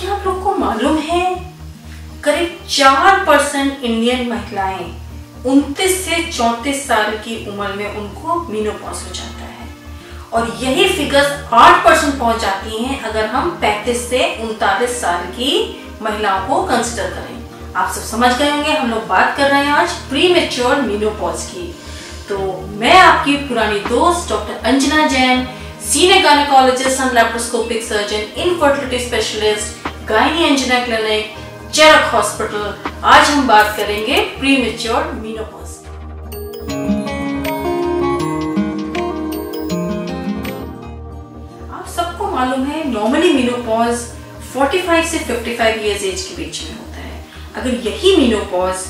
क्या आप लोग को मालूम है करीब 4% इंडियन महिलाएं 29 से 34 साल की उम्र में उनको मेनोपॉज हो जाता है और यही फिगर्स 8% पहुंच जाती हैं अगर हम 35 से 39 साल की महिलाओं को कंसिडर करें। आप सब समझ गए होंगे हम लोग बात कर रहे हैं आज प्रीमेच्योर मेनोपॉज की। तो मैं आपकी पुरानी दोस्त डॉ Anjana Jain, senior gynaecologist and laparoscopic surgeon, infertility specialist, gynae Anjana clinic, Charak hospital. आज हम बात करेंगे प्रीमेच्योर मेनोपॉज। आप सबको मालूम है नॉर्मली मेनोपॉज 45 से 55 ईयर्स एज के बीच में होता है। अगर यही मेनोपॉज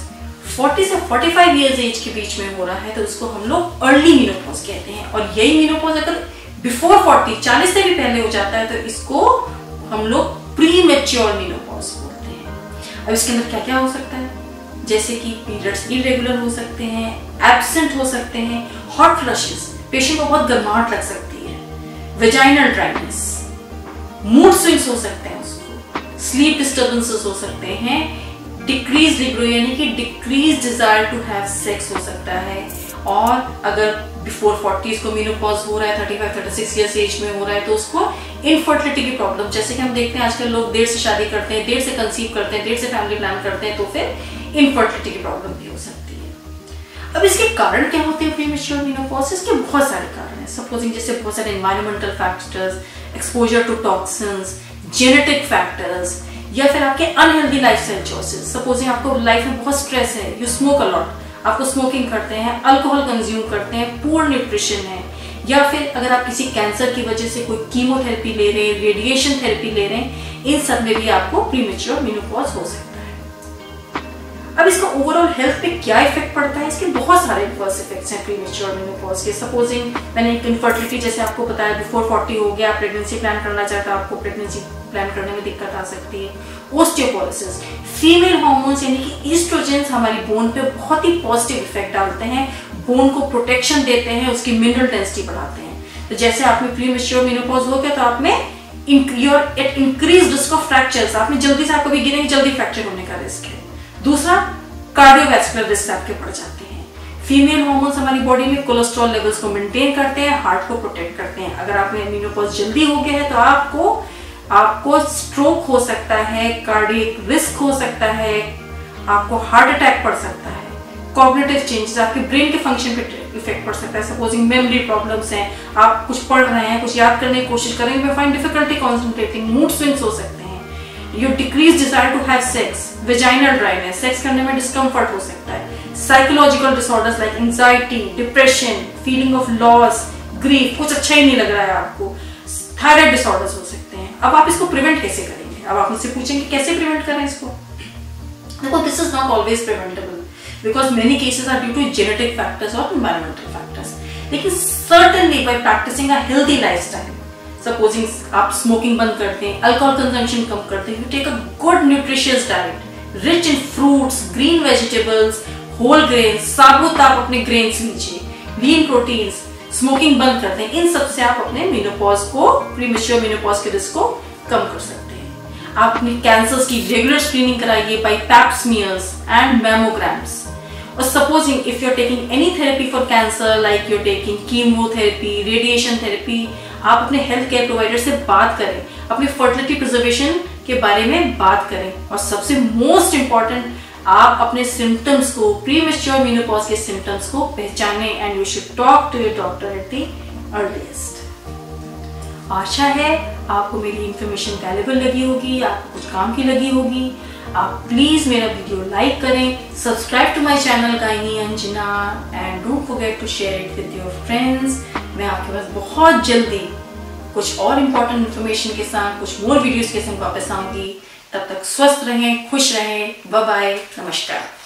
40 से 45 ईयर्स एज के बीच में हो रहा है तो उसको हम लोग अर्ली मेनोपॉज कहते हैं। और यही मेनोपॉज अगर बिफोर 40 40 से भी पहले हो जाता है तो इसको हम लोग प्रीमेच्योर मेनोपॉज बोलते हैं। अब इसके अंदर क्या क्या हो सकता है, जैसे कि पीरियड्स इरेगुलर हो सकते हैं, एब्सेंट हो सकते हैं, हॉट फ्लशेस, पेशेंट को बहुत गर्माहट लग सकती है, वेजाइनल ड्राइनेस, मूड स्विंग्स हो सकते हैं उसको, स्लीप डिस्टर्बेंसेस हो सकते हैं, डिक्रीज लिब्रो यानी कि decrease desire to have sex हो सकता है। और अगर बिफोर 40 को मेनोपॉज हो रहा है, 35-36 ईयर्स एज में हो रहा है तो उसको इनफर्टिलिटी की प्रॉब्लम, जैसे कि हम देखते हैं आजकल लोग देर से शादी करते हैं, देर से कंसीव करते हैं, देर से फैमिली प्लान करते हैं, तो फिर इनफर्टिलिटी की प्रॉब्लम भी हो सकती है। अब इसके कारण क्या होते हैं प्रीमेच्योर मेनोपॉज? इसके बहुत सारे कारण हैं। सपोजिंग जैसे बहुत सारे environmental factors, exposure to toxins, genetic factors, या फिर आपके अनहेल्दी लाइफस्टाइल चॉइसेस। सपोजिंग आपको लाइफ में बहुत स्ट्रेस है, यू स्मोक अलॉट, आपको स्मोकिंग करते हैं, अल्कोहल कंज्यूम करते हैं, पूअर न्यूट्रिशन है, या फिर अगर आप किसी कैंसर की वजह से कोई कीमोथेरेपी ले रहे हैं, रेडिएशन थेरेपी ले रहे हैं, इन सब में भी आपको प्रीमेच्योर मेनोपॉज हो सकता है। अब इसका ओवरऑल हेल्थ पे क्या इफेक्ट पड़ता है? इसके बहुत सारे रिवर्स इफेक्ट्स हैं प्रीमेच्योर मेनोपॉज के। सपोजिंग मैंने इनफर्टिलिटी जैसे आपको बताया, बिफोर 40 हो गया, प्रेगनेंसी प्लान करना चाहता है, आपको प्रेगनेंसी प्लान करने में दिक्कत आ सकती है। ओस्टियोपोरोसिस, फीमेल हार्मोन्स यानी कि एस्ट्रोजेंस हमारी बोन पे बहुत ही पॉजिटिव इफेक्ट डालते हैं, बोन को प्रोटेक्शन देते हैं, उसकी मिनरल डेंसिटी बढ़ाते हैं। तो जैसे आप में प्रीमेच्योर मेनोपॉज हो गया तो आप में इंक्रीज रिस्क ऑफ फ्रैक्चर्स, आप में जल्दी से आपको भी गिरेंगे, जल्दी फ्रैक्चर होने का रिस्क है। दूसरा कार्डियोवैस्कुलर रिस्क आपके बढ़ जाते हैं। फीमेल हार्मोन्स हमारी बॉडी में कोलेस्ट्रॉल लेवल्स को मेंटेन करते हैं, हार्ट को प्रोटेक्ट करते हैं। अगर आप में मेनोपॉज जल्दी हो गया है तो आपको स्ट्रोक हो सकता है, कार्डियक रिस्क हो सकता है, आपको हार्ट अटैक पड़ सकता है। कॉग्निटिव चेंजेस, आपके ब्रेन के फंक्शन पे इफेक्ट पड़ सकता है। सपोजिंग मेमोरी प्रॉब्लम्स हैं, आप कुछ पढ़ रहे हैं, कुछ याद करने की कोशिश कर रहे हैं, find difficulty concentrating, mood swings हो सकते हैं। Your decrease desire to have sex, vaginal dryness, sex करने में डिस्कम्फर्ट हो सकता है। Psychological disorders like anxiety, depression, feeling of loss, grief, कुछ अच्छा ही नहीं लग रहा है आपको। थायराइड डिसऑर्डर्स हो सकते हैं। अब आप इसको प्रिवेंट कैसे करेंगे? अब आप मुझसे पूछेंगे कैसे प्रिवेंट करें इसको? देखो, this is not always preventable because many cases are due to genetic factors और एनवायरमेंटल फैक्टर्स। लेकिन certainly by practising a healthy lifestyle, supposing आप स्मोकिंग बंद करते हैं, अल्कोहल कंजम्पशन कम करते हैं, you take a good nutritious diet rich in fruits, green vegetables, whole grain, साबुत आप अपने ग्रेन्स लीजिए, लीन प्रोटीन्स, स्मोकिंग बंद करते हैं, इन सब से आप अपने मेनोपॉज को, प्रीमेच्योर मेनोपॉज के रिस्क को कम कर सकते हैं। आप अपने कैंसर्स की रेगुलर स्क्रीनिंग कराइए by pap smears and mammograms. और supposing if you are taking any therapy for cancer like you are taking chemotherapy, radiation therapy, आप अपने हेल्थ केयर प्रोवाइडर से बात करें, अपने फर्टिलिटी प्रिजर्वेशन के बारे में बात करें। और सबसे मोस्ट इम्पॉर्टेंट, आप अपने सिम्टम्स को, प्रीमेच्योर मेनोपॉज के सिम्टम्स को पहचाने and you should talk to your doctor at the earliest. आशा है आपको मेरी इन्फॉर्मेशन वैल्यूएबल लगी होगी, आपको कुछ काम की लगी होगी। आप प्लीज मेरा वीडियो लाइक करें, subscribe to my channel gynae Anjana, and don't forget to share it with your friends. मैं आपके पास बहुत जल्दी कुछ और इम्पोर्टेंट इन्फॉर्मेशन के साथ, कुछ मोर वीडियोज के साथ वापस आऊंगी। तब तक स्वस्थ रहें, खुश रहें। बाय बाय, नमस्कार।